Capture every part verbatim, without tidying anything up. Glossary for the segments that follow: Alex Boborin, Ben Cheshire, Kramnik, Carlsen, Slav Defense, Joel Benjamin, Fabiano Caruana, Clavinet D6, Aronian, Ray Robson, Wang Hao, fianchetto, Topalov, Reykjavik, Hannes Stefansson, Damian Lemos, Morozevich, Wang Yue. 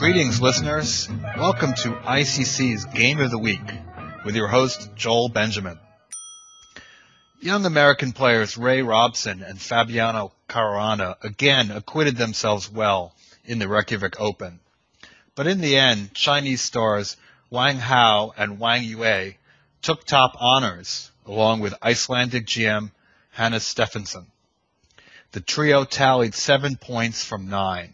Greetings, listeners. Welcome to I C C's Game of the Week with your host, Joel Benjamin. Young American players Ray Robson and Fabiano Caruana again acquitted themselves well in the Reykjavik Open. But in the end, Chinese stars Wang Hao and Wang Yue took top honors along with Icelandic G M Hannes Stefansson. The trio tallied seven points from nine.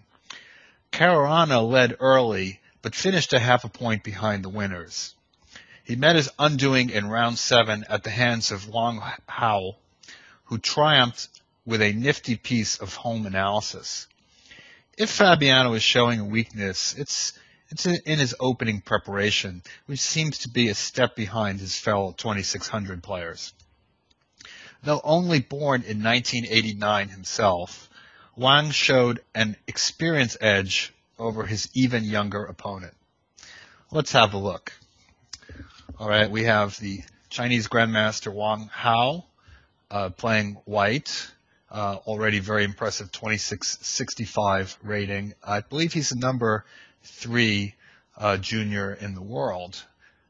Caruana led early, but finished a half a point behind the winners. He met his undoing in round seven at the hands of Wang Hao, who triumphed with a nifty piece of home analysis. If Fabiano is showing a weakness, it's, it's in his opening preparation, which seems to be a step behind his fellow twenty-six hundred players. Though only born in nineteen eighty-nine himself, Wang showed an experience edge over his even younger opponent. Let's have a look. All right, we have the Chinese Grandmaster Wang Hao uh, playing white, uh, already very impressive twenty-six sixty-five rating. I believe he's the number three uh, junior in the world,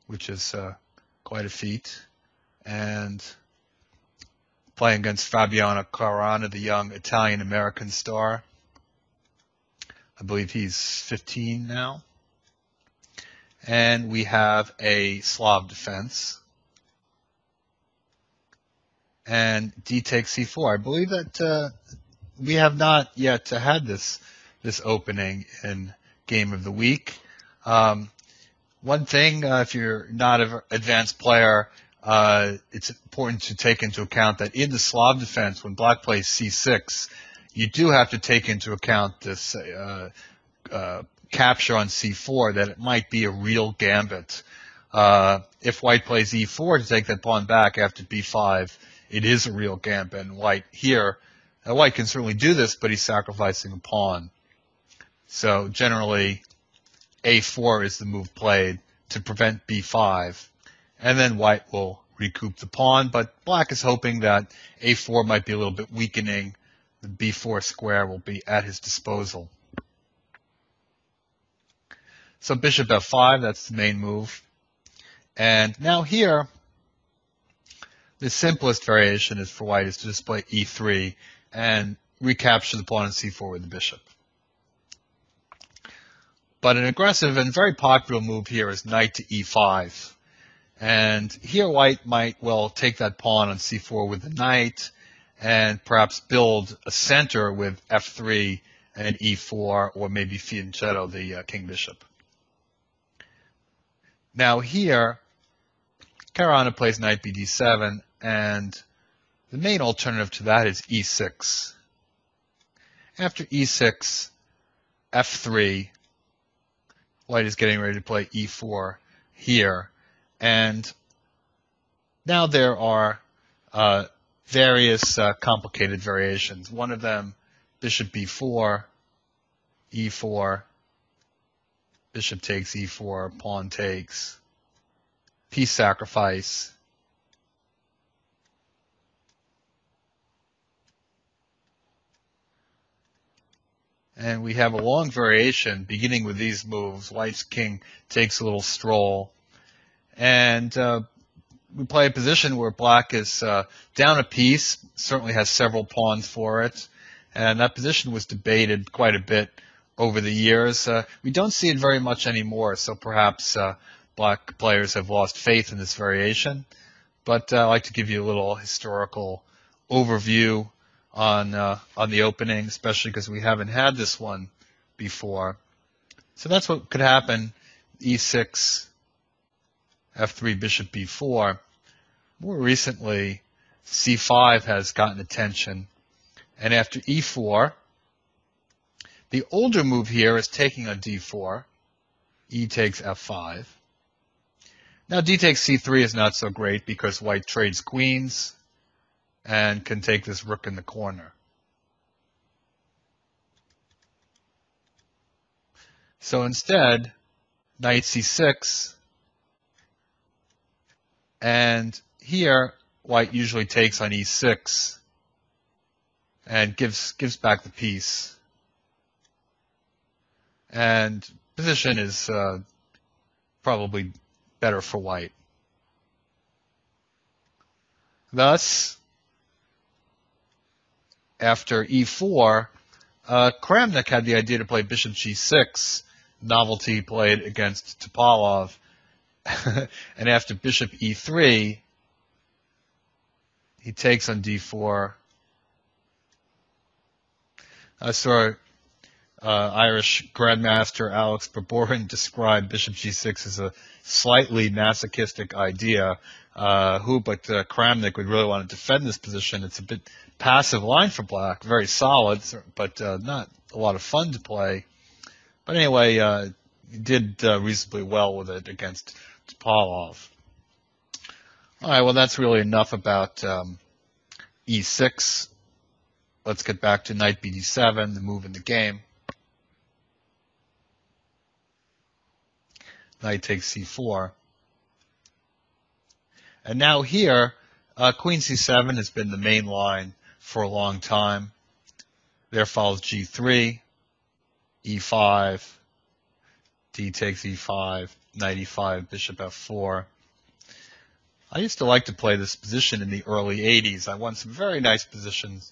which is uh, quite a feat. And playing against Fabiano Caruana, the young Italian-American star. I believe he's fifteen now. And we have a Slav Defense. And D takes C four. I believe that uh, we have not yet had this, this opening in Game of the Week. Um, one thing, uh, if you're not an advanced player, Uh, it's important to take into account that in the Slav defense, when black plays c six, you do have to take into account this uh, uh, capture on c four, that it might be a real gambit. Uh, if white plays e four to take that pawn back after b five, it is a real gambit. And white here, uh, white can certainly do this, but he's sacrificing a pawn. So generally, a four is the move played to prevent b five. And then white will recoup the pawn, but black is hoping that a four might be a little bit weakening. The b four square will be at his disposal. So bishop f five, that's the main move. And now here, the simplest variation is for white is to just play e three and recapture the pawn on c four with the bishop. But an aggressive and very popular move here is knight to e five. And here white might well take that pawn on c four with the knight and perhaps build a center with f three and e four, or maybe fianchetto the uh, king bishop. Now here, Caruana plays knight b d seven, and the main alternative to that is e six. After e six, f three, white is getting ready to play e four here. And now there are uh, various uh, complicated variations. One of them, bishop b four, e four, bishop takes e four, pawn takes, piece sacrifice. And we have a long variation beginning with these moves. White's king takes a little stroll. And uh, we play a position where black is uh, down a piece, certainly has several pawns for it. And that position was debated quite a bit over the years. Uh, we don't see it very much anymore, so perhaps uh, black players have lost faith in this variation. But uh, I'd like to give you a little historical overview on, uh, on the opening, especially because we haven't had this one before. So that's what could happen, e six. f three, bishop b four. More recently, c five has gotten attention. And after e four, the older move here is taking on d four. E takes f five. Now d takes c three is not so great because white trades queens and can take this rook in the corner. So instead, knight c six. And here, white usually takes on e six and gives gives back the piece. And position is uh, probably better for white. Thus, after e four, uh, Kramnik had the idea to play bishop g six, novelty played against Topalov, and after bishop e three, he takes on d four. I saw uh, Irish Grandmaster Alex Boborin describe bishop g six as a slightly masochistic idea. Uh, who but uh, Kramnik would really want to defend this position. It's a bit passive line for black, very solid, but uh, not a lot of fun to play. But anyway, uh, he did uh, reasonably well with it against Topalov. All right, well, that's really enough about um, e six. Let's get back to knight b d seven, the move in the game. Knight takes c four. And now here, uh, queen c seven has been the main line for a long time. There follows g three, e five, d takes e five, knight e five, bishop f four. I used to like to play this position in the early eighties. I won some very nice positions,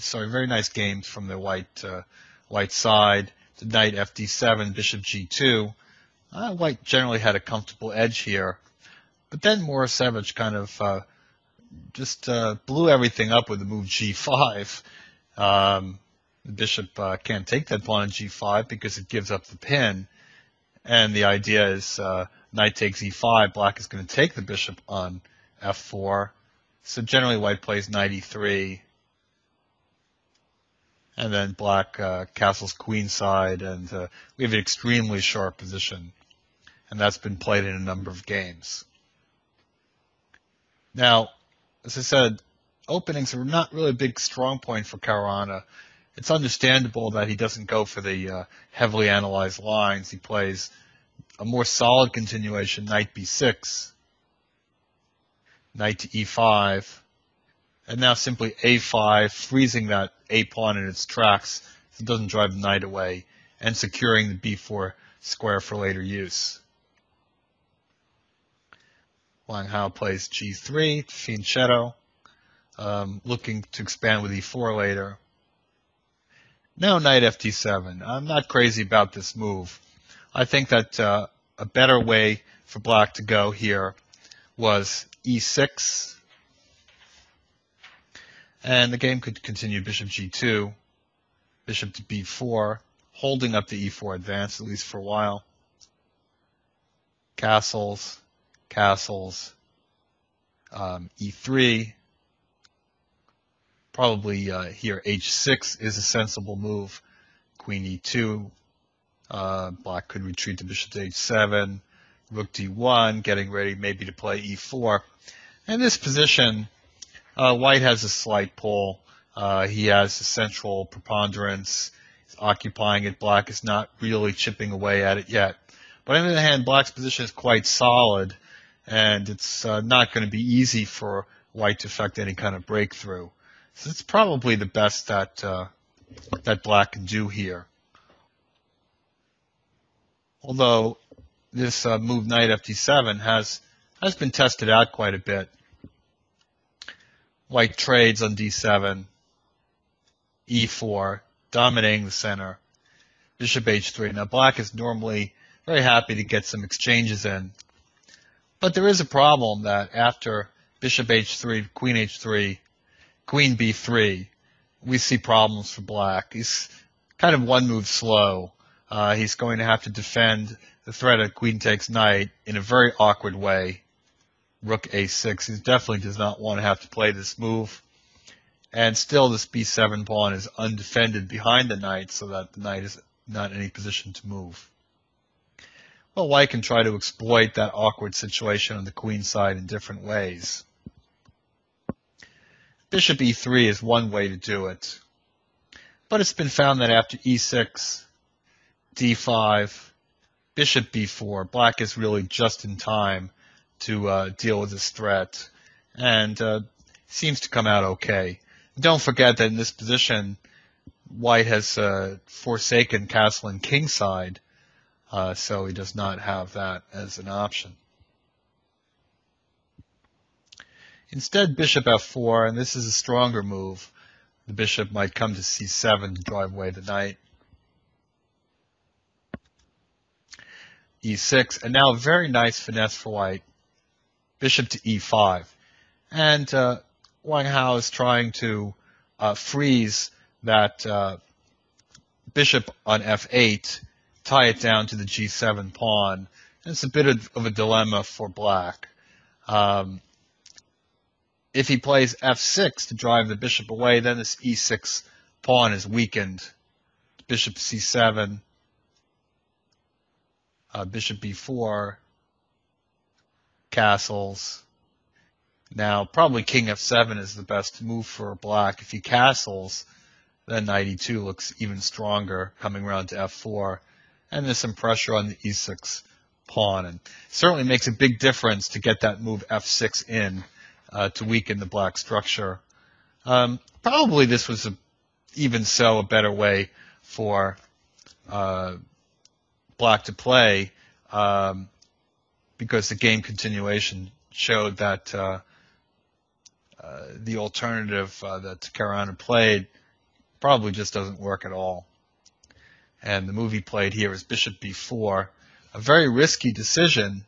sorry, very nice games from the white uh, white side. The knight f d seven, bishop g two. Uh, white generally had a comfortable edge here. But then Morozevich kind of uh, just uh, blew everything up with the move g five. Um, the bishop uh, can't take that pawn on g five because it gives up the pin. And the idea is uh, knight takes e five, black is going to take the bishop on f four. So generally white plays knight e three. And then black uh, castles queenside, and uh, we have an extremely sharp position. And that's been played in a number of games. Now, as I said, openings are not really a big strong point for Caruana. It's understandable that he doesn't go for the uh, heavily analyzed lines. He plays a more solid continuation, knight b six, knight to e five, and now simply a five, freezing that a pawn in its tracks so it doesn't drive the knight away, and securing the b four square for later use. Wang Hao plays g three, fianchetto, um, looking to expand with e four later. Now knight f d seven. I'm not crazy about this move. I think that uh, a better way for black to go here was e six, and the game could continue bishop g two, bishop to b four, holding up the e four advance, at least for a while. Castles. Castles, um, e three, probably uh, here h six is a sensible move, queen e two, uh, black could retreat to bishop to h seven, rook d one, getting ready maybe to play e four. In this position, uh, white has a slight pull, uh, he has a central preponderance, he's occupying it, black is not really chipping away at it yet. But on the other hand, black's position is quite solid, and it's uh, not going to be easy for white to effect any kind of breakthrough. So it's probably the best that uh, that black can do here. Although this uh, move knight f d seven has has been tested out quite a bit. White trades on d seven, e four, dominating the center, bishop h three. Now black is normally very happy to get some exchanges in. But there is a problem that after bishop h three, queen h three, queen b three, we see problems for black. He's kind of one move slow. Uh, he's going to have to defend the threat of queen takes knight in a very awkward way. Rook a six, he definitely does not want to have to play this move. And still this b seven pawn is undefended behind the knight, so that the knight is not in any position to move. Well, white can try to exploit that awkward situation on the queen side in different ways. Bishop e three is one way to do it. But it's been found that after e six, d five, bishop b four, black is really just in time to uh, deal with this threat, and uh, seems to come out okay. Don't forget that in this position, white has uh, forsaken castling kingside. uh, so he does not have that as an option. Instead, bishop f four, and this is a stronger move. The bishop might come to c seven to drive away the knight. e six, and now a very nice finesse for white. Bishop to e five. And uh, Wang Hao is trying to uh, freeze that uh, bishop on f eight, tie it down to the g seven pawn. And it's a bit of, of a dilemma for black. Um, if he plays f six to drive the bishop away, then this e six pawn is weakened. Bishop c seven, uh, bishop b four, castles. Now, probably king f seven is the best move for black. If he castles, then knight e two looks even stronger, coming around to f four. And there's some pressure on the e six pawn. And certainly makes a big difference to get that move f six in uh, to weaken the black structure. Um, probably this was, a, even so, a better way for uh, black to play um, because the game continuation showed that uh, uh, the alternative uh, that Caruana played probably just doesn't work at all. And the move he played here is bishop b four, a very risky decision.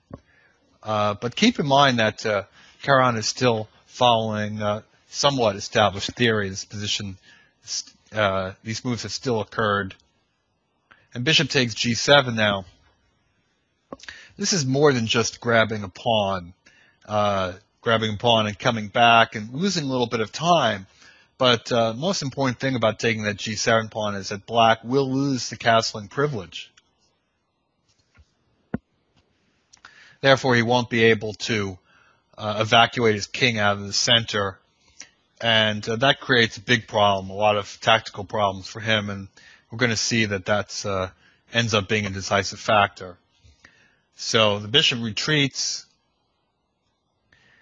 Uh, but keep in mind that uh, Caruana is still following uh, somewhat established theory. This position, uh, these moves have still occurred. And bishop takes g seven now. This is more than just grabbing a pawn. Uh, grabbing a pawn and coming back and losing a little bit of time. But the uh, most important thing about taking that g seven pawn is that black will lose the castling privilege. Therefore, he won't be able to uh, evacuate his king out of the center. And uh, that creates a big problem, a lot of tactical problems for him. And we're going to see that that uh, ends up being a decisive factor. So the bishop retreats.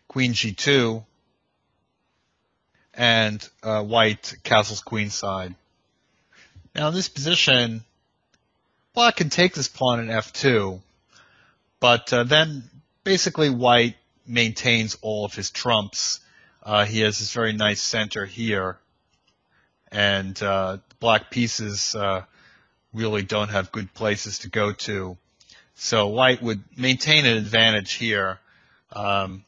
Queen g two, and uh, white castles queenside. Now in this position, black can take this pawn in f two, but uh, then basically white maintains all of his trumps. Uh, he has this very nice center here, and uh, black pieces uh, really don't have good places to go to. So white would maintain an advantage here. Um,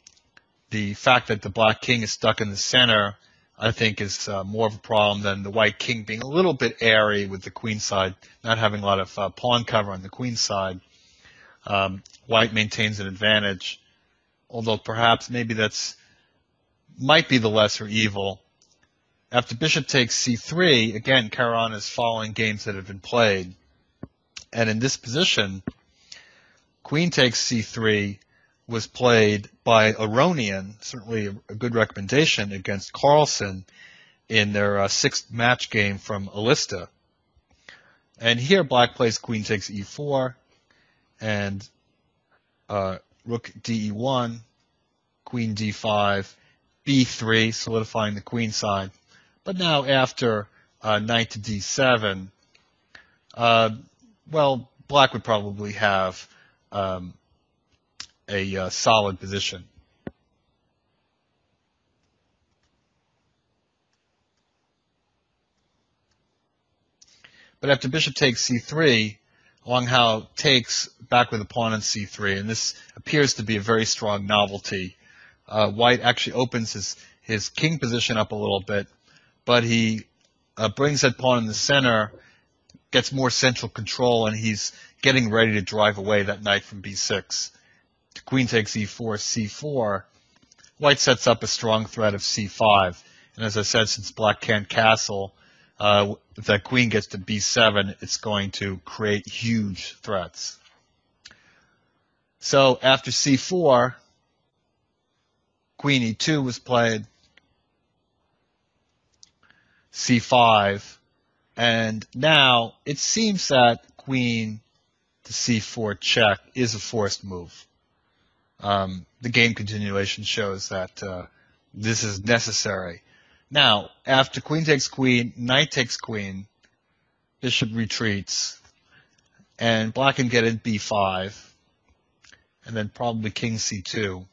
The fact that the black king is stuck in the center, I think, is uh, more of a problem than the white king being a little bit airy with the queen side, not having a lot of uh, pawn cover on the queen side. Um, white maintains an advantage, although perhaps maybe that's might be the lesser evil. After bishop takes c three, again, Caruana is following games that have been played. And in this position, queen takes c three was played by Aronian, certainly a good recommendation, against Carlsen in their uh, sixth match game from Alista. And here black plays queen takes e four, and uh, rook d e one, queen d five, b three, solidifying the queen side. But now after uh, knight to d seven, uh, well, black would probably have um, a uh, solid position. But after bishop takes c three, Wang Hao takes back with a pawn on c three, and this appears to be a very strong novelty. Uh, white actually opens his, his king position up a little bit, but he uh, brings that pawn in the center, gets more central control, and he's getting ready to drive away that knight from b six. Queen takes e four, c four, white sets up a strong threat of c five. And as I said, since black can't castle, uh, if that queen gets to b seven, it's going to create huge threats. So after c four, queen e two was played, c five, and now it seems that queen to c four check is a forced move. Um, the game continuation shows that uh, this is necessary. Now, after queen takes queen, knight takes queen, bishop retreats, and black can get in b five, and then probably king c two.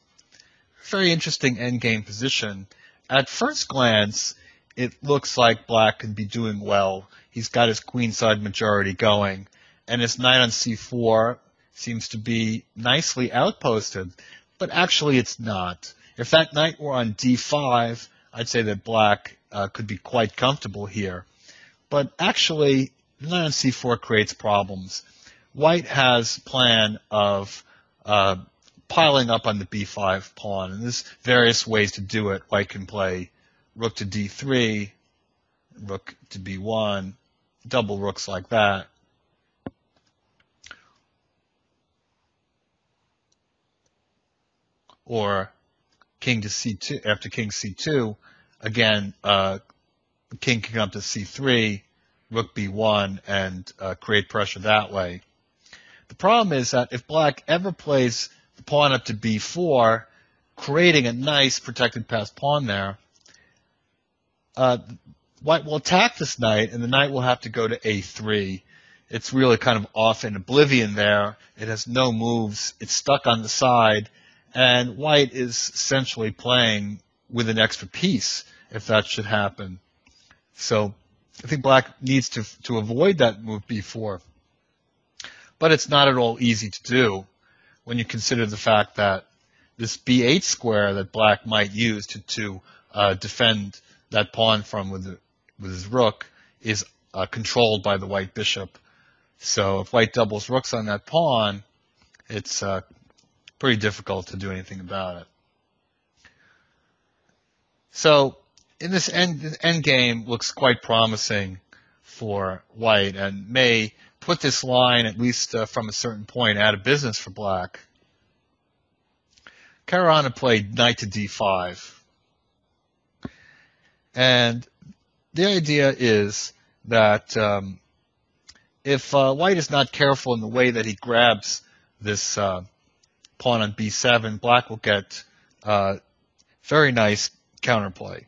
Very interesting endgame position. At first glance, it looks like black can be doing well. He's got his queenside majority going, and his knight on c four seems to be nicely outposted, but actually it's not. If that knight were on d five, I'd say that black uh, could be quite comfortable here. But actually, the knight on c four creates problems. White has plan of uh, piling up on the b five pawn, and there's various ways to do it. White can play rook to d three, rook to b one, double rooks like that. Or king to c two, after king c two, again, uh, king can come to c three, rook b one, and uh, create pressure that way. The problem is that if black ever plays the pawn up to b four, creating a nice protected passed pawn there, uh, white will attack this knight, and the knight will have to go to a three. It's really kind of off in oblivion there. It has no moves. It's stuck on the side, and white is essentially playing with an extra piece if that should happen. So I think black needs to to avoid that move b four. But it's not at all easy to do when you consider the fact that this b eight square that black might use to, to uh, defend that pawn from with, the, with his rook is uh, controlled by the white bishop. So if white doubles rooks on that pawn, it's uh, pretty difficult to do anything about it. So in this end, end game looks quite promising for white and may put this line, at least uh, from a certain point, out of business for black. Caruana played knight to d five. And the idea is that um, if uh, white is not careful in the way that he grabs this uh, pawn on b seven, black will get uh, very nice counterplay.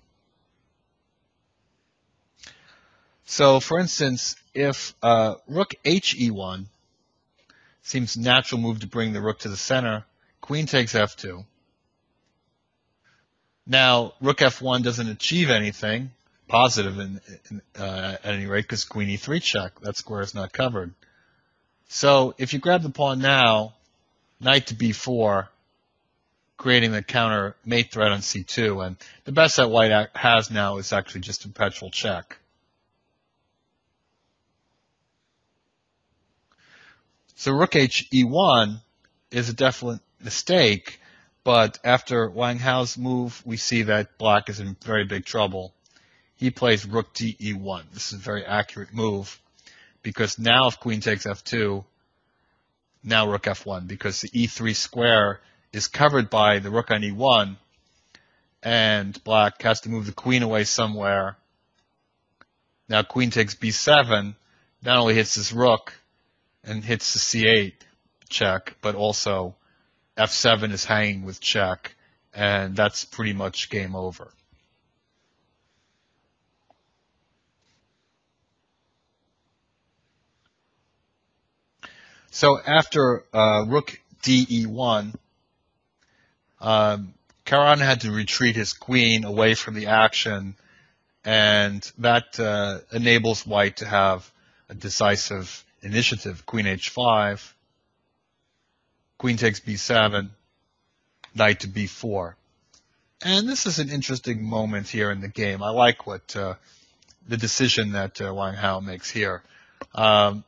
So, for instance, if uh, rook h e one seems natural move to bring the rook to the center, queen takes f two. Now, rook f one doesn't achieve anything positive in, in, uh, at any rate because queen e three check. That square is not covered. So, if you grab the pawn now, knight to b four, creating the counter mate threat on c two, and the best that white has now is actually just a perpetual check. So rook h e one is a definite mistake, but after Wang Hao's move, we see that black is in very big trouble. He plays rook d e one. This is a very accurate move because now if queen takes f two, now rook f one, because the e three square is covered by the rook on e one, and black has to move the queen away somewhere. Now queen takes b seven, not only hits this rook, and hits the c eight check, but also f seven is hanging with check, and that's pretty much game over. So after uh, rook d e one, um, Caruana had to retreat his queen away from the action, and that uh, enables white to have a decisive initiative. Queen h five, queen takes b seven, knight to b four. And this is an interesting moment here in the game. I like what uh, the decision that uh, Wang Hao makes here. Um,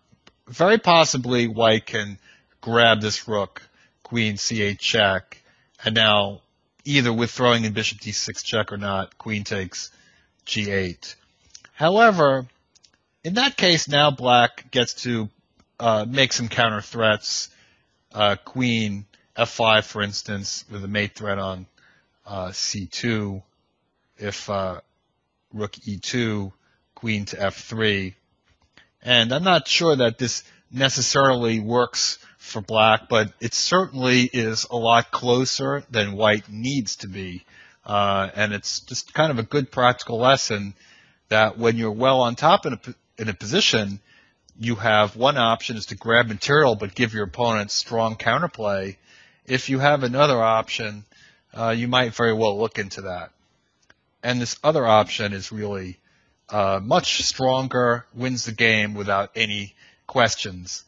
very possibly white can grab this rook, queen c eight check, and now either with throwing in bishop d six check or not, queen takes g eight. However, in that case, now black gets to uh, make some counter threats. Uh, queen f five, for instance, with a mate threat on uh, c two. If uh, rook e two, queen to f three. And I'm not sure that this necessarily works for black, but it certainly is a lot closer than white needs to be. Uh, and it's just kind of a good practical lesson that when you're well on top in a, in a position, you have one option is to grab material but give your opponent strong counterplay. If you have another option, uh, you might very well look into that. And this other option is really uh, much stronger, wins the game without any questions,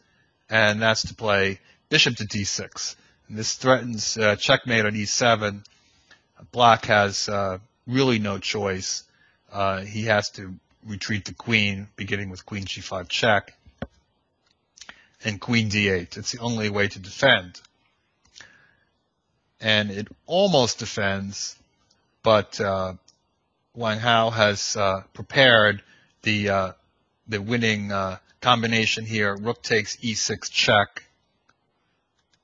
and that's to play bishop to d six. And this threatens uh, checkmate on e seven. Black has uh, really no choice. Uh, he has to retreat the queen, beginning with queen g five check, and queen d eight. It's the only way to defend. And it almost defends, but uh, Wang Hao has uh, prepared the, uh, the winning uh, combination here. Rook takes e six check,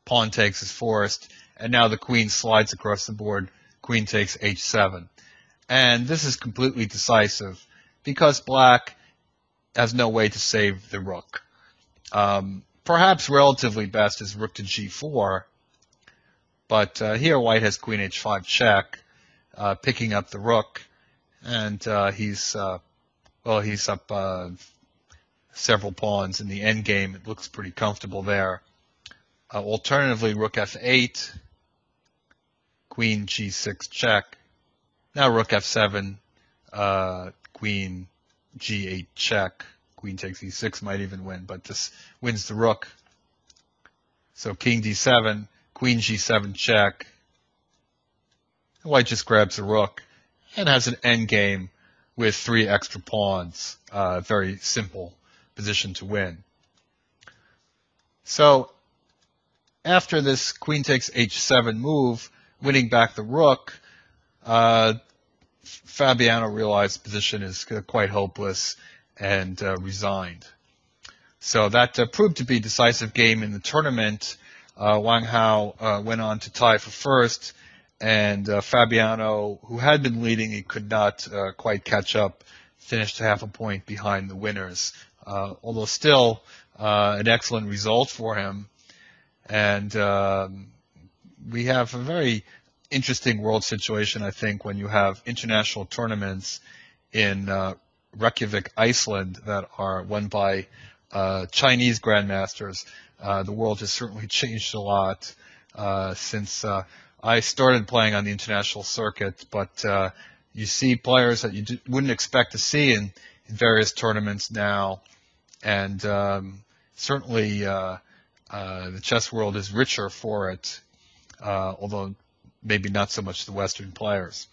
pawn takes is forced, and now the queen slides across the board. Queen takes h seven. And this is completely decisive, because black has no way to save the rook. Um, perhaps relatively best is rook to g four, but uh, here white has queen h five check, uh, picking up the rook, and uh, he's uh, well, he's up uh, several pawns in the endgame. It looks pretty comfortable there. Uh, alternatively, rook f eight, queen g six check, now rook f seven. Uh, Queen g eight check, queen takes e six might even win, but this wins the rook. So king d seven, queen g seven check. White just grabs the rook and has an endgame with three extra pawns. Uh, very simple position to win. So after this queen takes h seven move, winning back the rook, uh, Fabiano realized the position is quite hopeless and uh, resigned. So that uh, proved to be a decisive game in the tournament. Uh, Wang Hao uh, went on to tie for first, and uh, Fabiano, who had been leading, he could not uh, quite catch up, finished half a point behind the winners. Uh, although still uh, an excellent result for him. And um, we have a very interesting world situation, I think, when you have international tournaments in uh, Reykjavik, Iceland, that are won by uh, Chinese grandmasters. Uh, the world has certainly changed a lot uh, since uh, I started playing on the international circuit, but uh, you see players that you d wouldn't expect to see in, in various tournaments now, and um, certainly uh, uh, the chess world is richer for it, uh, although maybe not so much the Western players.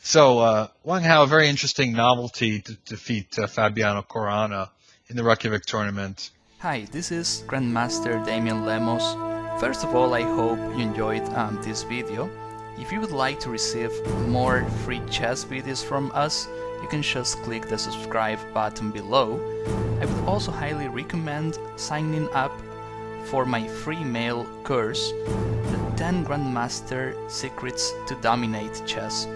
So uh, Wang Hao, a very interesting novelty to defeat uh, Fabiano Caruana in the Reykjavik tournament. Hi, this is Grandmaster Damian Lemos. First of all, I hope you enjoyed um, this video. If you would like to receive more free chess videos from us, you can just click the subscribe button below. I would also highly recommend signing up for my free mail course, the ten Grandmaster Secrets to Dominate Chess.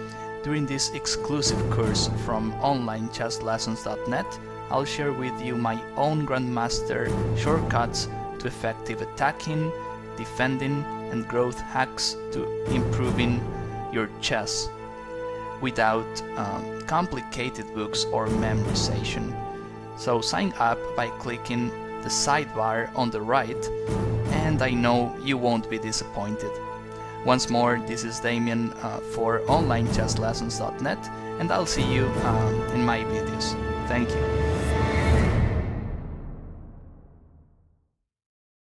During this exclusive course from online chess lessons dot net, I'll share with you my own Grandmaster shortcuts to effective attacking, defending, and growth hacks to improving your chess without um, complicated books or memorization. So sign up by clicking the sidebar on the right, and I know you won't be disappointed. Once more, this is Damian uh, for online chess lessons dot net, and I'll see you um, in my videos. Thank you.